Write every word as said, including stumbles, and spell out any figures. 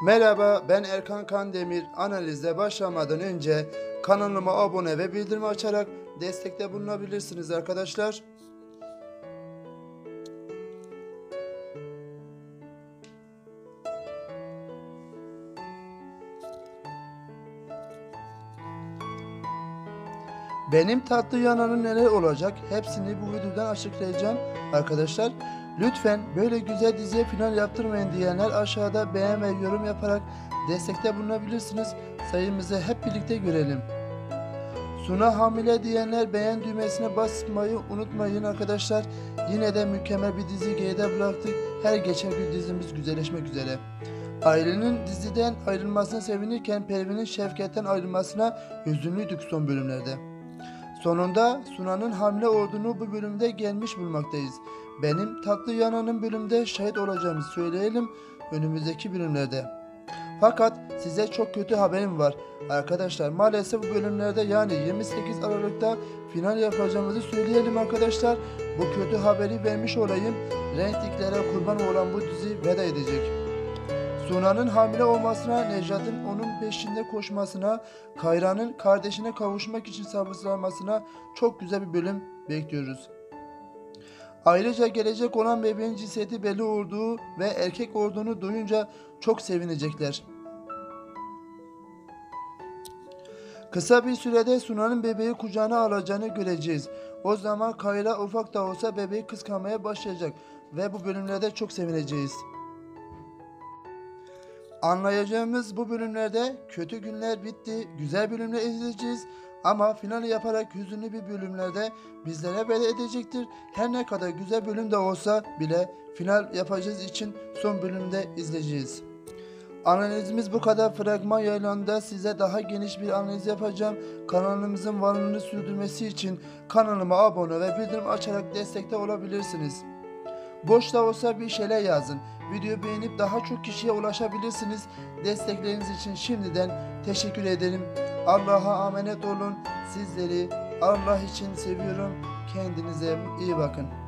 Merhaba, ben Erkan Kandemir. Analize başlamadan önce kanalıma abone ve bildirim açarak destekte bulunabilirsiniz arkadaşlar. Benim tatlı yalanım neler olacak? Hepsini bu videodan açıklayacağım arkadaşlar. Lütfen böyle güzel diziye final yaptırmayın diyenler aşağıda beğen ve yorum yaparak destekte bulunabilirsiniz. Sayımızı hep birlikte görelim. Suna hamile diyenler beğen düğmesine basmayı unutmayın arkadaşlar. Yine de mükemmel bir dizi geride bıraktık. Her geçen gün dizimiz güzelleşmek üzere. Ailenin diziden ayrılmasına sevinirken Pervin'in Şevket'ten ayrılmasına hüzünlüydük son bölümlerde. Sonunda Suna'nın hamile olduğunu bu bölümde gelmiş bulmaktayız. Benim tatlı yalanım bölümde şahit olacağımızı söyleyelim önümüzdeki bölümlerde. Fakat size çok kötü haberim var. Arkadaşlar maalesef bu bölümlerde yani yirmi sekiz Aralık'ta final yapacağımızı söyleyelim arkadaşlar. Bu kötü haberi vermiş olayım. Reytinglere kurban olan bu dizi veda edecek. Suna'nın hamile olmasına, Necat'ın onun peşinde koşmasına, Kayra'nın kardeşine kavuşmak için sabırsızlanmasına çok güzel bir bölüm bekliyoruz. Ayrıca gelecek olan bebeğin cinsiyeti belli olduğu ve erkek olduğunu duyunca çok sevinecekler. Kısa bir sürede Suna'nın bebeği kucağına alacağını göreceğiz. O zaman Kayra ufak da olsa bebeği kıskanmaya başlayacak ve bu bölümlerde çok sevineceğiz. Anlayacağımız bu bölümlerde kötü günler bitti, güzel bölümler izleyeceğiz ama finali yaparak hüzünlü bir bölümlerde bizlere veda edecektir. Her ne kadar güzel bölüm de olsa bile final yapacağız için son bölümde izleyeceğiz. Analizimiz bu kadar. Fragman yayınında size daha geniş bir analiz yapacağım. Kanalımızın varlığını sürdürmesi için kanalıma abone ve bildirim açarak destekte olabilirsiniz. Boş da olsa bir şeyler yazın. Videoyu beğenip daha çok kişiye ulaşabilirsiniz. Destekleriniz için şimdiden teşekkür ederim. Allah'a emanet olun. Sizleri Allah için seviyorum. Kendinize iyi bakın.